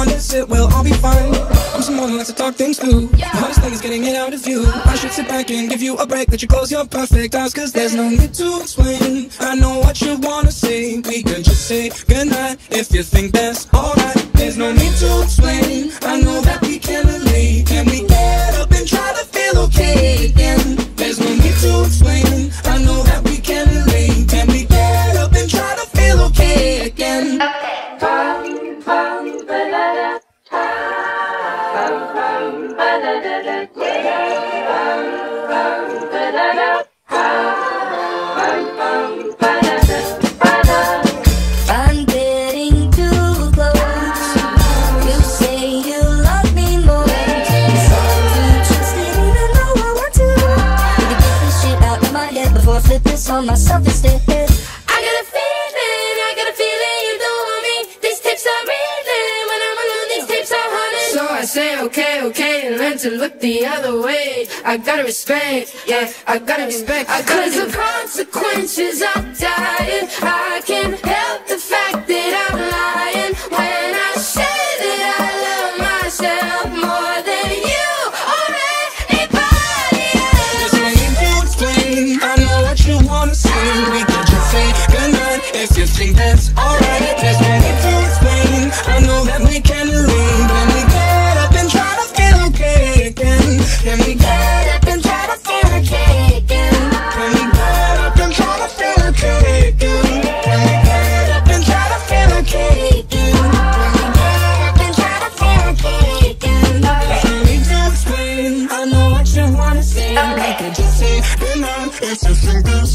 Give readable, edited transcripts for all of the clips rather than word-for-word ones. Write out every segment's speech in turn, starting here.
honest, it will all be fine. I'm someone who likes to talk things through. The hardest thing is getting it out of you. I should sit back and give you a break, let you close your perfect eyes, cause there's no need to explain. I know what you wanna say, we can just say goodnight if you think that's alright. There's no need to explain, I know that we can relate. Can we get up and try to feel okay again? There's no need to explain, I know that we can relate. Can we get up and try to feel okay again? Flip this on myself instead. I got a feeling, I got a feeling you don't want me. These tips are reeling, when I'm alone these tips are haunting. So I say okay, okay, and learn to look the other way. I gotta respect, yeah, I gotta respect. Cause the consequences are dire. I can't help the fact that I'm lying when I say that I love myself more than you or anybody else. There's no need to explain. You wanna sing, we can just say goodnight if you think that's alright. There's no need to explain, I know that we can leave. Can we get up and try to feel okay again? Can we get up and try to feel okay again? Can we get up and try to feel okay again? Can we get up and try to feel okay again? Can we get up and try to feel okay again? There's no need to explain, I know what you wanna say. We can just say goodnight if you think that's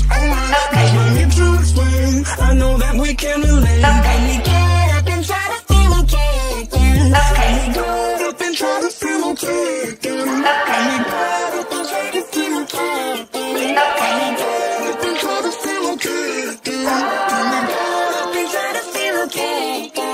I know that we can relate. Can we get up and try to feel okay again? Can we get up and try to feel okay again? Can we get up and try to feel okay again? Can we get up and try to feel okay again? Can we get up and try to feel okay again?